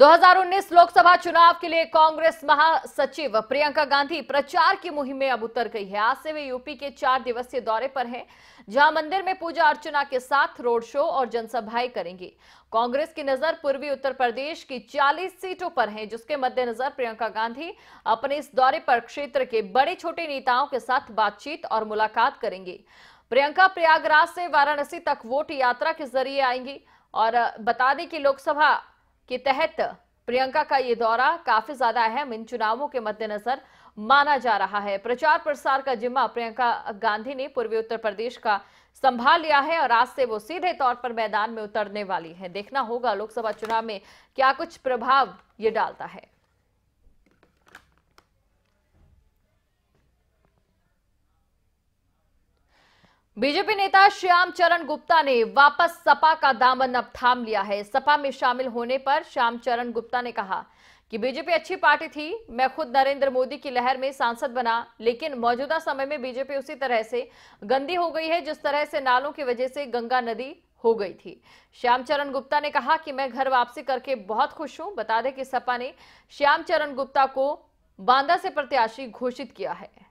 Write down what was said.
2019 लोकसभा चुनाव के लिए कांग्रेस महासचिव प्रियंका गांधी प्रचार की मुहिम में अब उतर गई है। आज से वे यूपी के 4 दिवसीय दौरे पर हैं, जहां मंदिर में पूजा अर्चना के साथ रोड शो और जनसभाएं करेंगी। कांग्रेस की नजर पूर्वी उत्तर प्रदेश की 40 सीटों पर है, जिसके मद्देनजर प्रियंका गांधी अपने इस दौरे पर क्षेत्र के बड़े छोटे नेताओं के साथ बातचीत और मुलाकात करेंगी। प्रियंका प्रयागराज से वाराणसी तक वोट यात्रा के जरिए आएंगी और बता दें कि लोकसभा के तहत प्रियंका का ये दौरा काफी ज्यादा अहम इन चुनावों के मद्देनजर माना जा रहा है। प्रचार प्रसार का जिम्मा प्रियंका गांधी ने पूर्वी उत्तर प्रदेश का संभाल लिया है और आज से वो सीधे तौर पर मैदान में उतरने वाली है। देखना होगा लोकसभा चुनाव में क्या कुछ प्रभाव ये डालता है। बीजेपी नेता श्यामचरण गुप्ता ने वापस सपा का दामन अब थाम लिया है। सपा में शामिल होने पर श्यामचरण गुप्ता ने कहा कि बीजेपी अच्छी पार्टी थी, मैं खुद नरेंद्र मोदी की लहर में सांसद बना, लेकिन मौजूदा समय में बीजेपी उसी तरह से गंदी हो गई है जिस तरह से नालों की वजह से गंगा नदी हो गई थी। श्यामचरण गुप्ता ने कहा कि मैं घर वापसी करके बहुत खुश हूं। बता दें कि सपा ने श्यामचरण गुप्ता को बांदा से प्रत्याशी घोषित किया है।